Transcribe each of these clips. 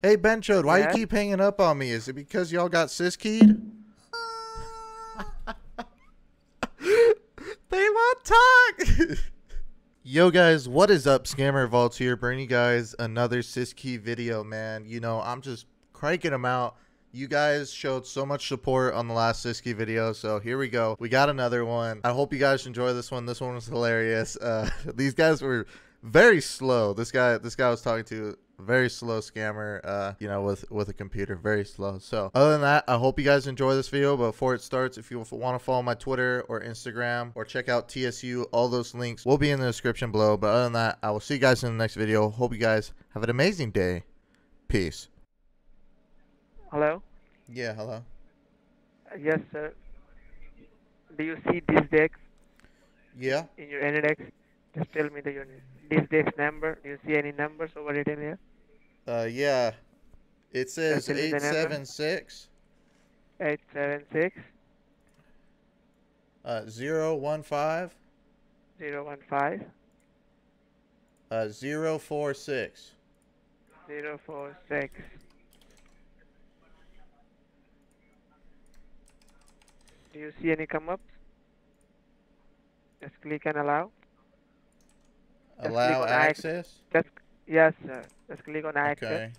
Hey, Benchod, why you keep hanging up on me? Is it because y'all got Syskey'd? They won't talk! Yo, guys, what is up? Scammer Vaults here, bringing you guys another Syskey video, man. You know, I'm just cranking them out. You guys showed so much support on the last Syskey video, so here we go. We got another one. I hope you guys enjoy this one. This one was hilarious. These guys were very slow. This guy I was talking to... very slow scammer, you know, with a computer, very slow. So other than that, I hope you guys enjoy this video. Before it starts, if you want to follow my Twitter or Instagram or check out TSU, all those links will be in the description below. But other than that, I will see you guys in the next video. Hope you guys have an amazing day. Peace. Hello? Yeah, hello. Yes, sir. Do you see this deck? Yeah. In your NEDX? Just tell me the unit. This deck's number. Do you see any numbers over it in here? Yeah. It says 876. 876. 015. 015. 046. 046. Do you see any come up? Just click and allow. Just allow access? Yes, sir. Just click on access. Okay.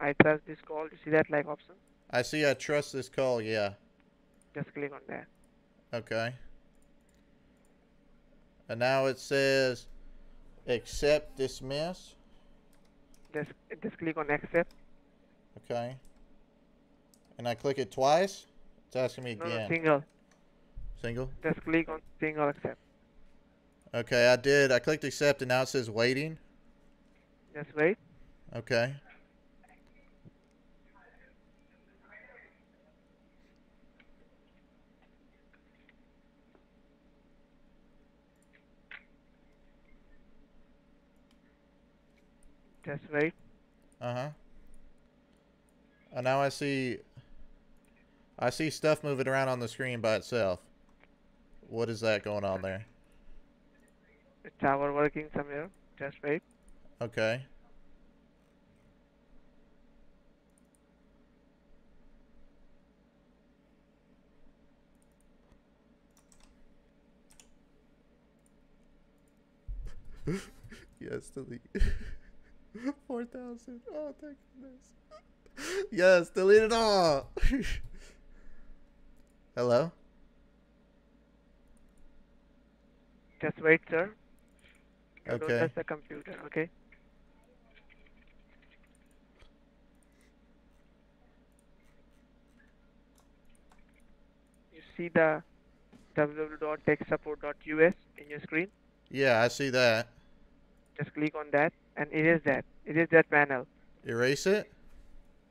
I trust this call. You see that like option? I see I trust this call, yeah. Just click on that. Okay. And now it says accept, dismiss. Just click on accept. Okay. And I click it twice? It's asking me again. No, single. Single? Just click on single accept. Okay, I did. I clicked accept, and now it says waiting. Yes, wait. Okay. Just wait. Uh-huh. And now I see stuff moving around on the screen by itself. What is that going on there? The tower working somewhere. Just wait. Okay. Yes, delete. 4,000. Oh, thank goodness. Yes, delete it all. Hello? Just wait, sir. Okay. Don't touch the computer, okay? You see the www.techsupport.us in your screen? Yeah, I see that. Just click on that and erase that. Erase that panel. Erase it?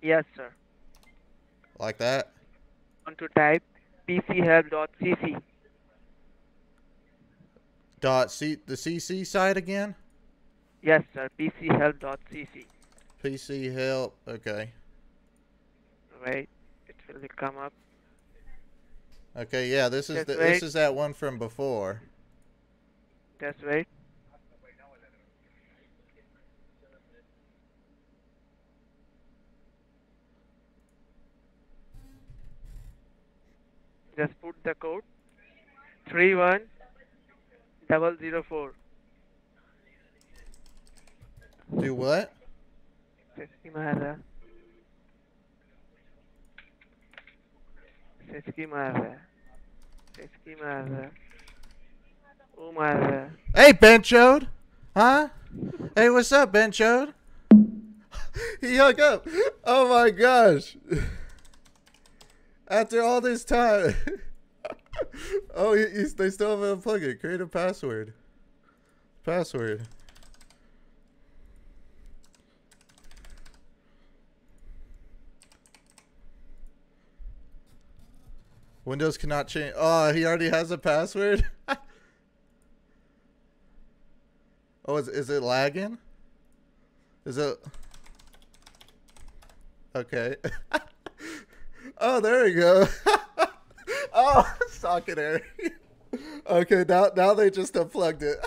Yes, sir. Like that? Want to type PCHelp.cc. The CC side again? Yes, sir. PCHelp.cc. PCHelp. Okay. Wait, it will come up. Okay, yeah, this is the, this is that one from before. Just wait. Just put the code 31004. Do what? Hey, Benchod! Huh? Hey, what's up, Benchod? He hung up. Oh my gosh. After all this time. Oh, they still haven't unplugged it. Create a password. Password. Windows cannot change. Oh, he already has a password? Oh, is it lagging? Is it... Okay. Oh, there we go. Oh, socket error. Okay, now they just unplugged it.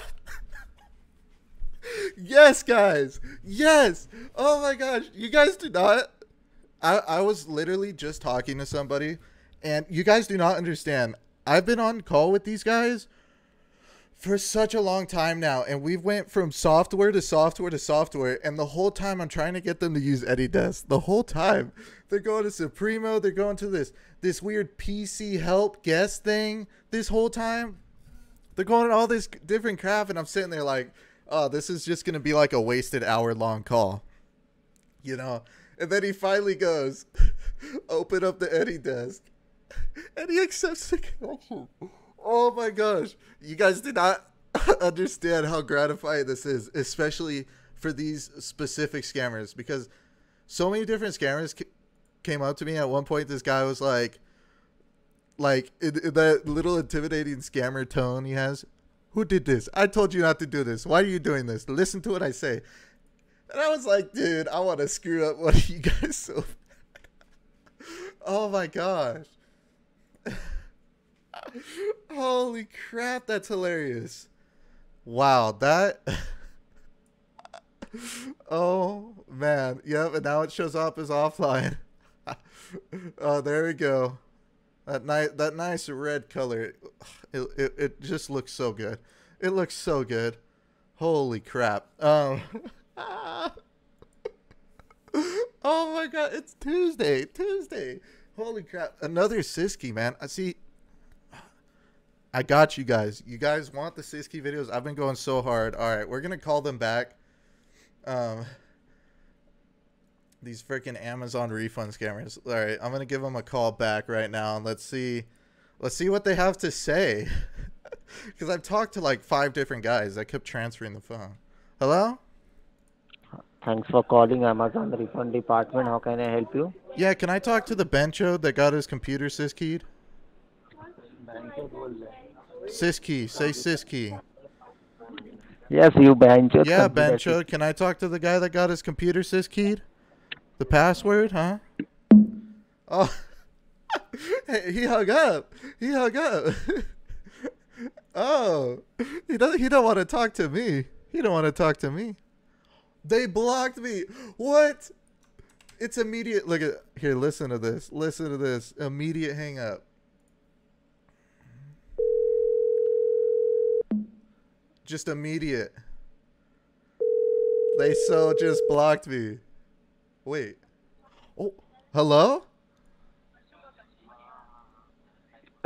Yes, guys. Yes. Oh my gosh. You guys do not. I was literally just talking to somebody, and you guys do not understand. I've been on call with these guys for such a long time now, and we've went from software to software to software, and the whole time I'm trying to get them to use AnyDesk. The whole time. They're going to Supremo. They're going to this weird PCHelp guest thing this whole time. They're going to all this different crap, and I'm sitting there like, oh, this is just going to be like a wasted hour-long call, you know? And then he finally goes, open up the AnyDesk, and he accepts the connection. Oh, my gosh. You guys did not understand how gratifying this is, especially for these specific scammers, because so many different scammers came up to me. At one point, this guy was like in that little intimidating scammer tone he has, "Who did this? I told you not to do this. Why are you doing this? Listen to what I say." And I was like, dude, I want to screw up one of you guys so bad. Oh my gosh. Holy crap, that's hilarious. Wow, that. Oh man. Yep, and now it shows up as offline. Oh, there we go. That nice red color, it just looks so good. It looks so good. Holy crap. Oh my God, it's Tuesday. Holy crap. Another Syskey, man. I see. I got you guys. You guys want the Syskey videos? I've been going so hard. All right, we're going to call them back. These freaking Amazon refund scammers. All right, I'm going to give them a call back right now, and let's see what they have to say. Because I've talked to like 5 different guys. I kept transferring the phone. Hello? Thanks for calling Amazon refund department. How can I help you? Yeah, can I talk to the Benchod that got his computer Syskeyed? Syskey. Say Syskey. Yes, you Benchod. Yeah, Benchod. Can I talk to the guy that got his computer Syskeyed? The password, huh? Oh, hey, he hung up. He hung up. Oh, he don't want to talk to me. He don't want to talk to me. They blocked me. What? It's immediate. Look at here. Listen to this. Listen to this. Immediate hang up. Just immediate. They so just blocked me. Wait. Oh, hello?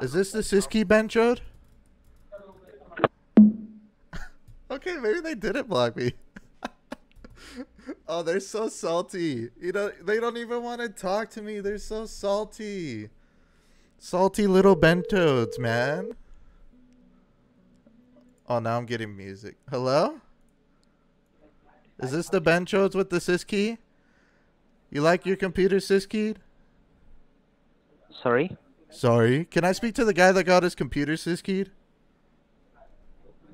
Is this the Syskey Benchod? Okay, maybe they didn't block me. Oh, they're so salty. You know, they don't even want to talk to me. They're so salty. Salty little Benchods, man. Oh, now I'm getting music. Hello? Is this the Benchods with the Syskey? You like your computer Syskeyed? Sorry? Sorry. Can I speak to the guy that got his computer Syskeyed?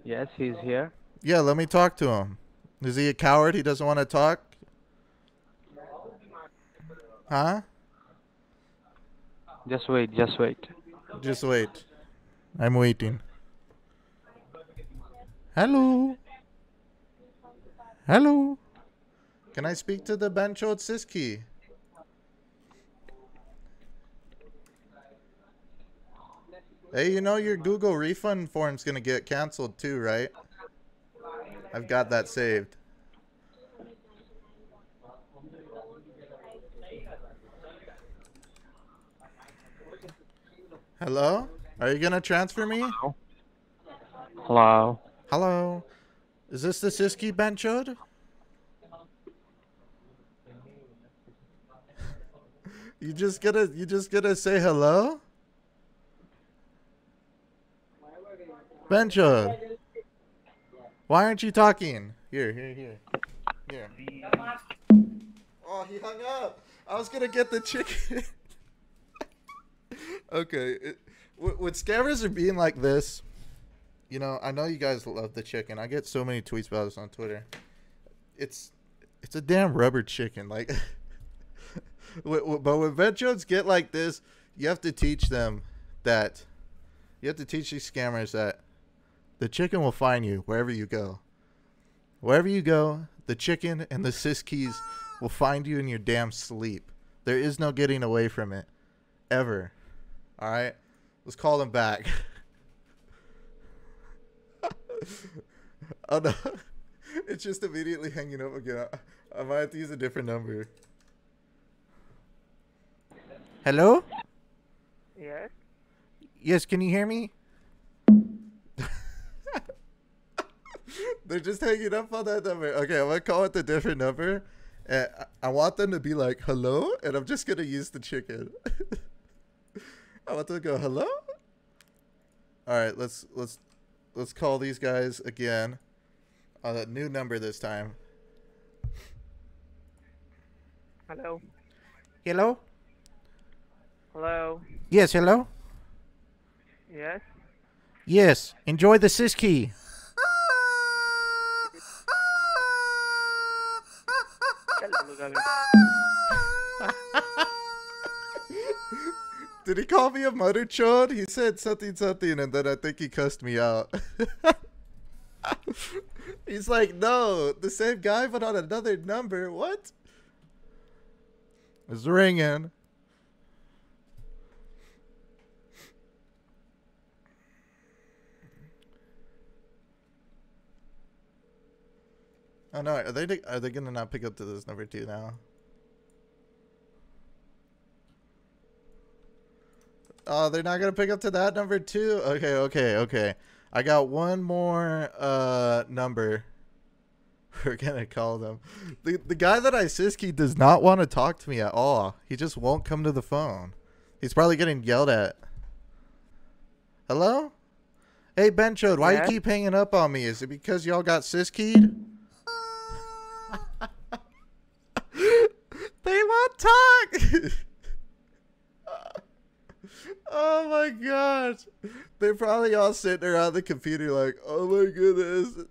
Yes, he's here. Yeah, let me talk to him. Is he a coward? He doesn't want to talk? Huh? Just wait, just wait. Just wait. I'm waiting. Hello? Hello? Can I speak to the Benchod Syskey? Hey, you know your Google refund form's gonna get canceled too, right? I've got that saved. Hello? Are you gonna transfer me? Hello? Hello? Is this the Syskey Benchod? You just gonna say hello? Benchod, why aren't you talking? Here. Oh, he hung up. I was gonna get the chicken. Okay, when scammers are being like this, you know, I know you guys love the chicken. I get so many tweets about this on Twitter. It's a damn rubber chicken, like. But when Benchods get like this, you have to teach them that. You have to teach these scammers that the chicken will find you wherever you go. Wherever you go, the chicken and the Syskeys will find you in your damn sleep. There is no getting away from it. Ever. Alright? Let's call them back. Oh no. It's just immediately hanging up again. I might have to use a different number. Hello? Yes? Yes, can you hear me? They're just hanging up on that number. Okay, I'm going to call it a different number. And I want them to be like, hello? And I'm just going to use the chicken. I want them to go, hello? Alright, let's call these guys again. On a new number this time. Hello? Hello? Hello? Yes, hello? Yes? Yes, enjoy the Syskey. Did he call me a mother chode? He said something, and then I think he cussed me out. He's like, no, the same guy, but on another number. What? It's ringing. Oh no, are they gonna not pick up to this number two now? Oh, they're not gonna pick up to that number two? Okay. I got one more number. We're gonna call them. The guy that I Syskey does not want to talk to me at all. He just won't come to the phone. He's probably getting yelled at. Hello? Hey Benchod, why you keep hanging up on me? Is it because y'all got Syskey'd? They won't talk. Oh my gosh. They're probably all sitting around the computer like, oh my goodness.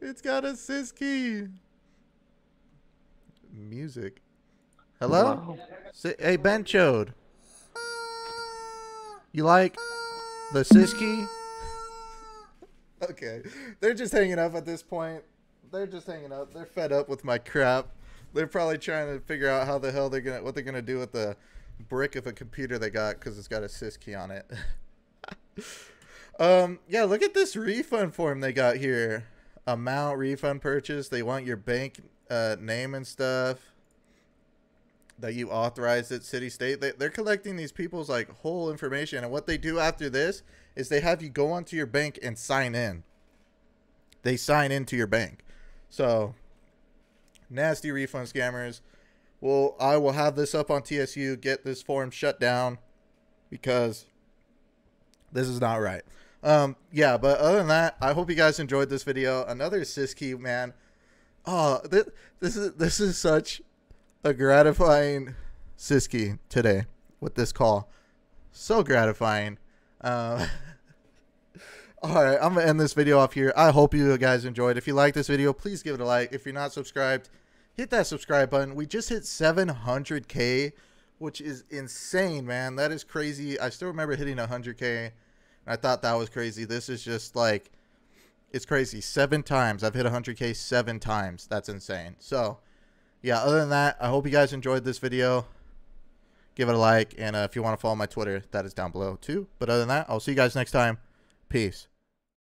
It's got a Syskey. Music. Hello? Hey, Benchod. You like the Syskey? Okay. They're just hanging up at this point. They're just hanging up. They're fed up with my crap. They're probably trying to figure out how the hell what they're gonna do with the brick of a computer they got because it's got a Syskey on it. Yeah, look at this refund form they got here. Amount, refund, purchase. They want your bank name and stuff that you authorized at city state. They're collecting these people's like whole information, and what they do after this is they have you go onto your bank and sign in. They sign into your bank, so. Nasty refund scammers. Well, I will have this up on TSU. Get this form shut down because this is not right. Yeah, but other than that, I hope you guys enjoyed this video. Another Syskey, man. Oh, this is such a gratifying Syskey today with this call. So gratifying. All right, I'm going to end this video off here. I hope you guys enjoyed. If you like this video, please give it a like. If you're not subscribed, hit that subscribe button. We just hit 700K, which is insane, man. That is crazy. I still remember hitting 100K, and I thought that was crazy. This is just like, it's crazy. 7 times. I've hit 100K 7 times. That's insane. So, yeah, other than that, I hope you guys enjoyed this video. Give it a like, and if you want to follow my Twitter, that is down below too. But other than that, I'll see you guys next time. Peace.